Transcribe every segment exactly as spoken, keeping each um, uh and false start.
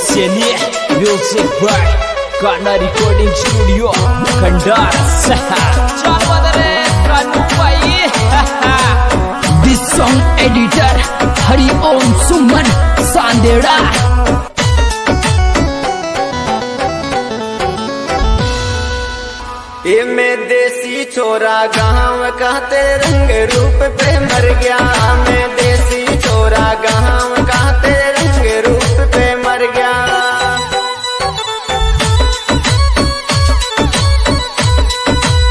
Music by Kana recording studio Khandar this song editor Hariom Suman Sandera ये मैं देसी छोरा गाँव का रंग रूप पे मर गया। मैं देसी छोरा गाँव का रंग रूप पे मर गया।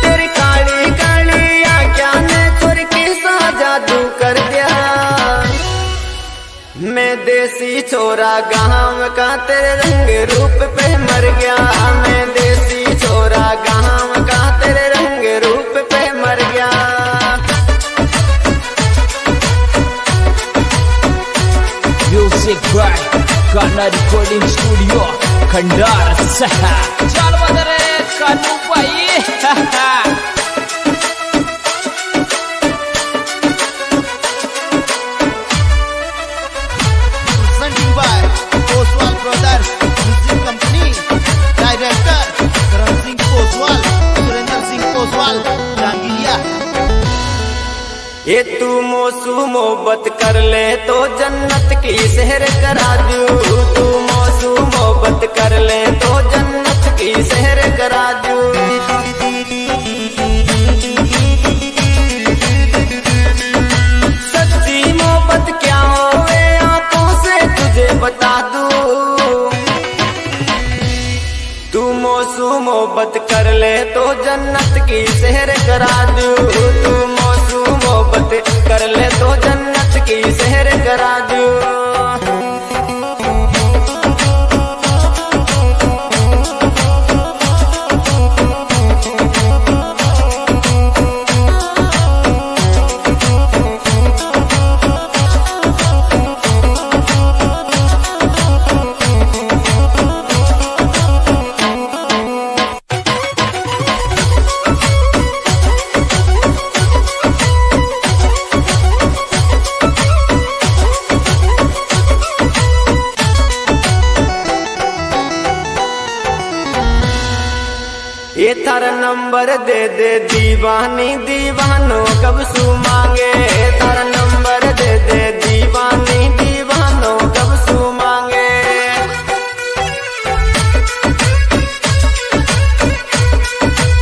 तेरी काली काली आंखों ने सुर के साथ जादू कर दिया। मैं देसी छोरा गाँव का तेरे रंग रूप पे मर गया। मैं देसी छोरा गाँव का तेरे रंग रूप पे मर गया। Music by Kana recording studio Khandar सहा चालवदरे कानू पाई presenting by Oswal brothers music company director ये तू मौसू मोहब्बत कर ले तो जन्नत की सेहर करा दूँ। तू मौसू मोहब्बत कर ले तो जन्नत की सेहर करा दूँ। सच्ची मोहब्बत क्या होवे आंखों से तुझे बता दूँ। तू मौसू मोहब्बत कर ले तो जन्नत की सेहर करा दूँ। तू मौसू मोहब्बत कर ले तो जन्नत की सेहर करा दूँ। ये थारा नंबर दे दे दीवानी दीवानों कब सू मांगे। थारा नंबर दे दे दीवानी दीवानों कब सू मांगे।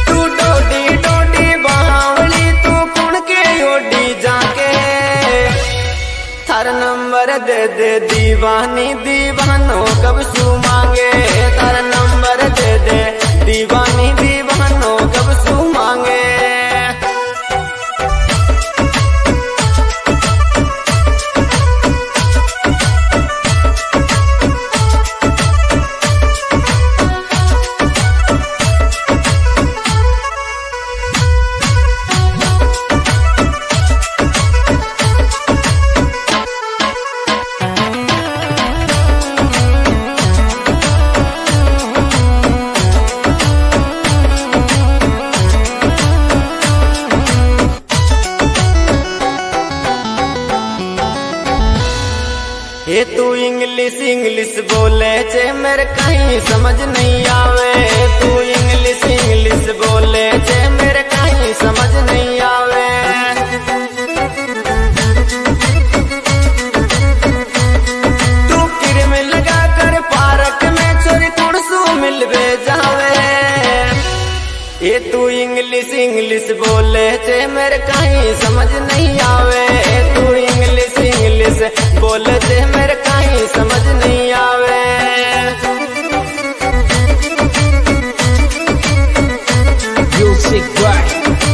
तू डोडी डोडी बावली तू कुण के ओडी जाके। थारा नंबर दे दे दीवानी दीवानों कब सू मांगे। थारा नंबर दे दे दीवानी दीवानों कब सू मांगे। ये तू इंग्लिश इंग्लिश बोले चे मेरे कहीं समझ नहीं आवे। तू इंग्लिश इंग्लिश बोले चे मेरे कहीं समझ नहीं आवे। तू किरम लगा कर पार्क में छोरी कुणसू मिल बे जावे। ये तू इंग्लिश इंग्लिश बोले चे मेरे कहीं समझ नहीं आवे। तू इंग्लिश इंग्लिश बोले चे मेरे कहीं समझ नहीं आवे। Music by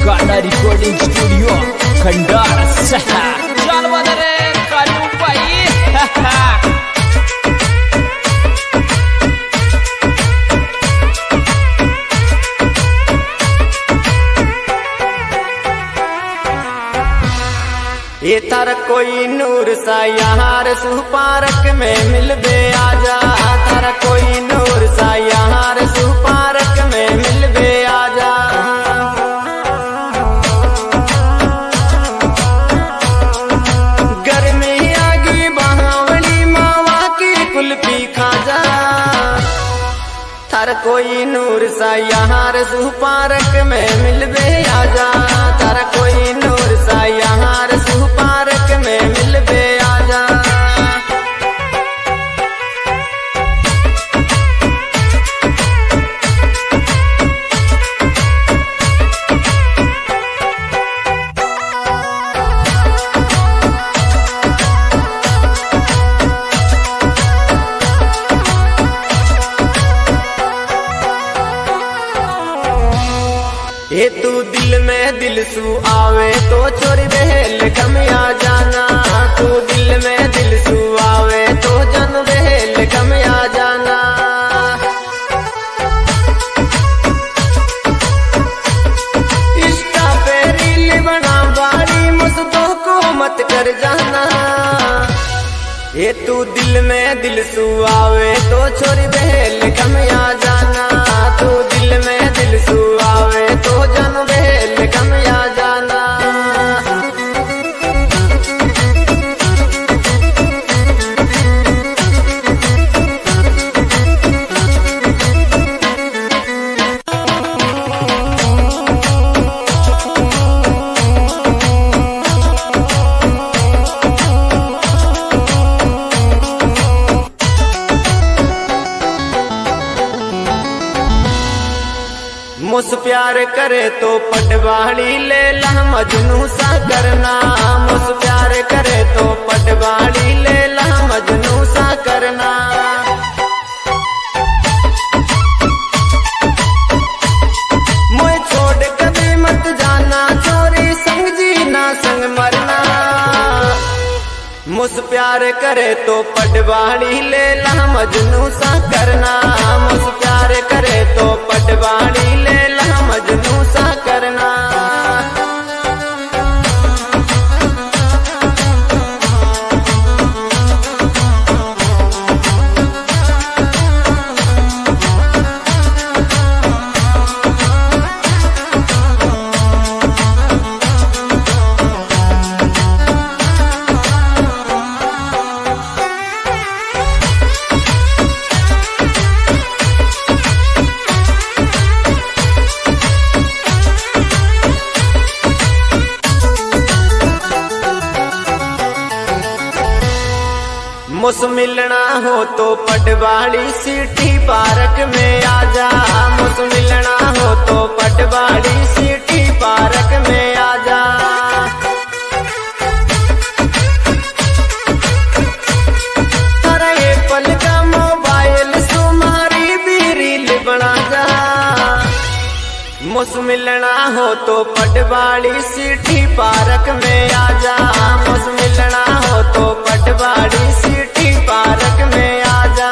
Kana recording studio Khandar सहा चालवदरे कानू पाई ये थारा कोई नूर सा यार सू पार्क में मिल बे आजा। थारा कोई नूर सा यार सू पार्क में मिल बे आजा। गर्मी आगी बहावली मावा की कुल्फी खा जा। सा यहाँ रसू पार्क में मिलबे आजा, तारा कोई नूर सा यहाँ रसू पार्क में मिलबे आजा। ये तू दिल में दिल सू आवे तो छोरी बहल कम आ जाना, तू दिल में दिल सू आवे तो जन बहल कम आ जाना। इंस्टा पे रील बना बारी मुझको को मत कर जाना, ये तू दिल में दिल सू आवे तो छोरी बहल कम आ जाना, तू दिल में दिल सू आवे तो जन बहल कम आ जाना। मुझ प्यार करे तो पटवाड़ी ले ला मजनू सा करना, मुझ प्यार करे तो पटवाड़ी ले ला मजनू सा करना। मुझे छोड़ कभी मत जाना, छोरी संग जीना संग मरना। मुझ प्यार करे तो पटवाड़ी ले ला मजनू सा करना, मुझ प्यार करे तो पटवाड़ी ले ला मजनू सा करना। मुझ मिलना हो तो पटवाड़ी सिटी पार्क में आजा, मुझ मिलना हो तो पटवाड़ी सिटी पार्क में आजा। अरे ये पल का मोबाइल तुम्हारी भी रील बना जा, मुझ मिलना हो तो पटवाड़ी सिटी पार्क में आजा, मुझ मिलना हो तो पटवाड़ी सिटी पार्क में आजा।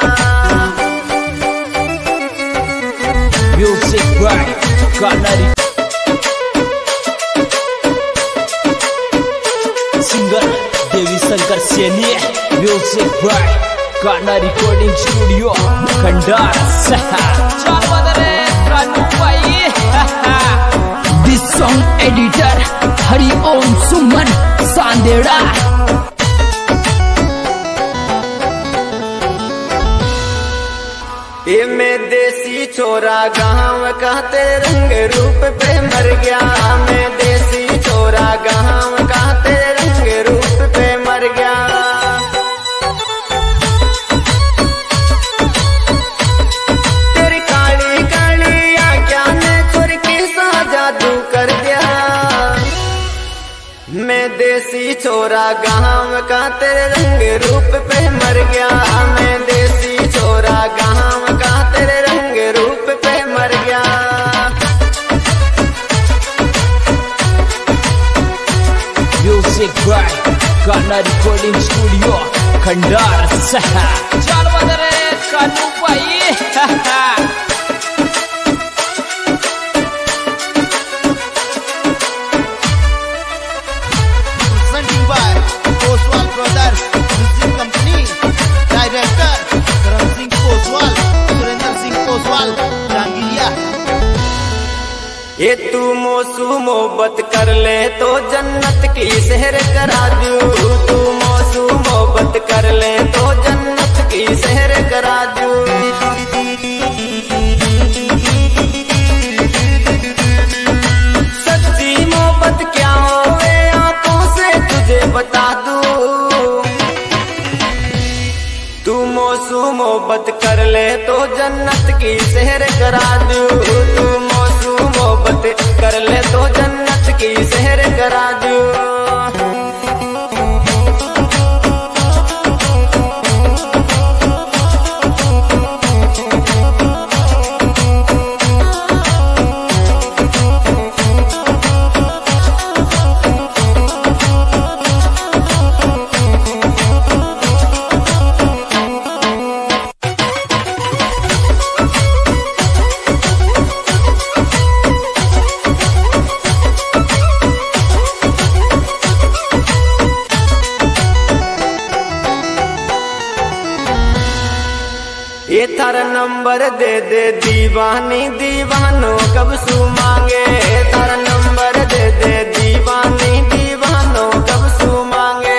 Music singer Devi Shankar Saini, music by Kana recording studio Khandar this song editor Hariom Suman Sandera. ये मैं देसी छोरा गाँव का तेरंग रूप पे मर गया, मैं देसी छोरा गाँव का तेरंग रूप पे मर गया। तेरी काली काली आंखों ने छोर के सा जादू कर दिया, मैं देसी छोरा गाँव का तेरंग रूप पे मर गया, मैं देसी छोरा गाँव का तेरे रंग रूप पे मर गया। Music by Kana recording studio Khandar सहा कानू पाई। Presenting by Oswal brothers music company, director ये तू मौसू मोहब्बत कर ले तो जन्नत की सहर करा दूँ, तू मौसू मोहब्बत कर ले तो जन्नत की सहर करा दूँ। मोहब्बत कर ले तो जन्नत की सेहर करा दूँ। तू मौसू मोहब्बत कर ले तो जन्नत की सेहर करा दूँ। ये थारा नंबर दे दे दीवानी दीवानों कब सू मांगे। थारा नंबर दे दे दीवानी दीवानों कब सू मांगे।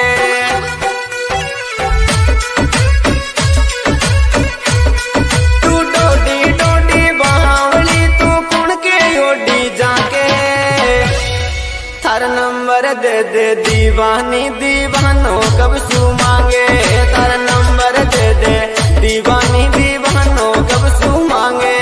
तू डोडी डोडी बहावली तू कुण के ओडी जाके। थारा नंबर दे दे दीवानी दीवानों कब सू मांगे। थारा नंबर दे दे दीवानी दीवानों कब सू मांगे।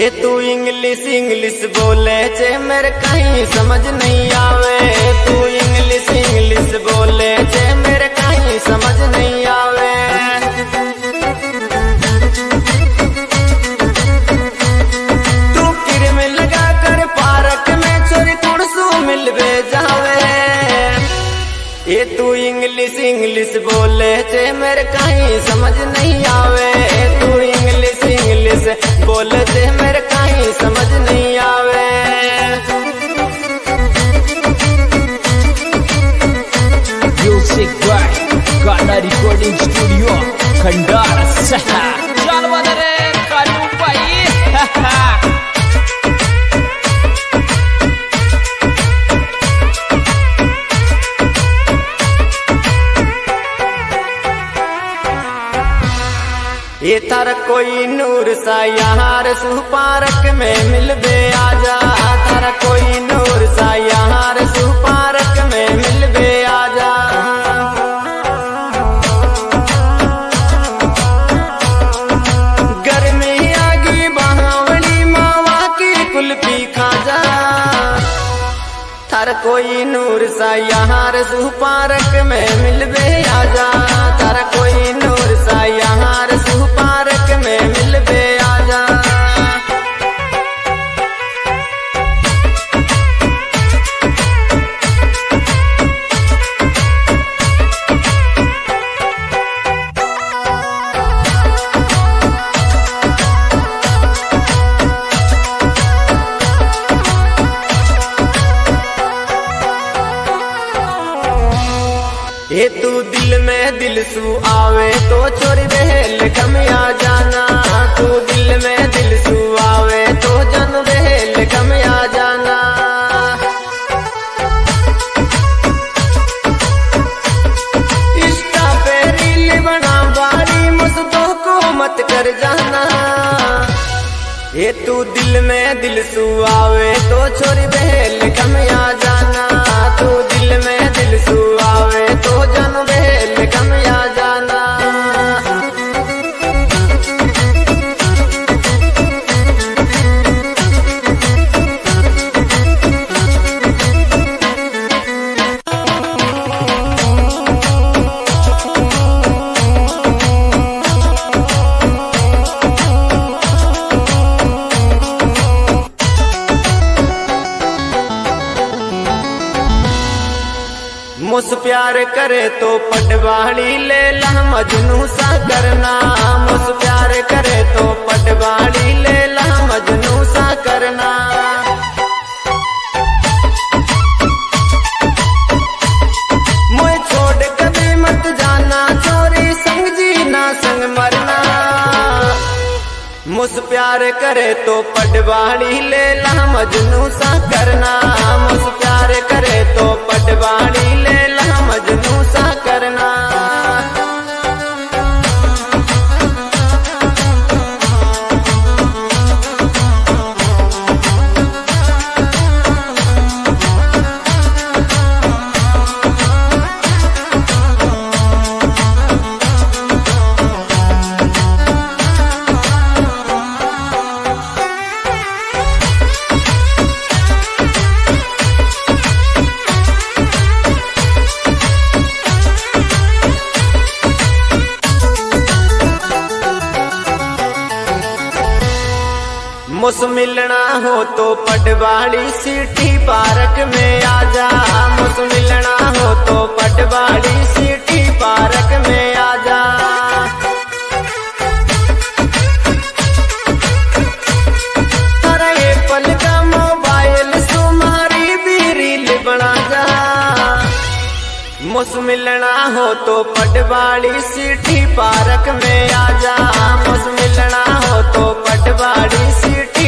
ये तू इंग्लिश इंग्लिश बोले चे मेरे कहीं समझ नहीं आवे। तू इंग्लिश इंग्लिश बोले चे मेरे कहीं समझ नहीं आवे। तू किरम लगा कर पार्क में छोरी कौन सू मिल बे जावे। ये तू इंग्लिश इंग्लिश बोले चे मेरे कहीं समझ नहीं आवे। तू इंग्लिश इंग्लिश बोले चे मेरे कहीं समझ नहीं आवे। म्यूजिक बॉय गाना रिकॉर्डिंग स्टूडियो खंडार सहा जानवा रे कालू भाई। ये थारा कोई नूर सा यार सू पार्क में मिलबे आजा। थारा कोई नूर सा यार सू पार्क में मिलबे आजा। गर्मी आगी बहावली मावा की कुल्फी खा जा। थारा कोई नूर सा यार सू पार्क में मिलबे आजा। थारा कोई नूर सा यार सू पार्क में मिलबे आजा। ये तू दिल में दिल सू आवे तो छोरी बहल कमिया जाना। तू दिल में दिल सू आवे तो जन बहल कमिया जाना। इंस्टा पे रील बना बारी मुझको को मत कर जाना। ये तू दिल में दिल सू आवे तो छोरी बहल कमिया जाना। तू दिल में दिल सू आवे तो जन बहल कमिया जाना। मुझ प्यार करे तो पटवाड़ी ले ला मजनू सा करना। मुझ प्यार करे तो पटवाड़ी ले ला मजनू सा करना। करे तो पटवाड़ी ले ला मजनू सा करना, मुस्प्यार करे तो पटवाड़ी ले ला मजनू सा करना। मुझ मिलना हो तो पटवाड़ी सिटी पार्क में आ जा, मुझ मिलना हो तो पटवाड़ी सिटी पार्क में आ जा। अरे ये पल का मोबाइल तुम्हारी भी रील बना जा, मुझ मिलना हो तो पटवाड़ी सिटी पार्क में आ जा, मुझ मिलना हो तो पटवाड़ी सिटी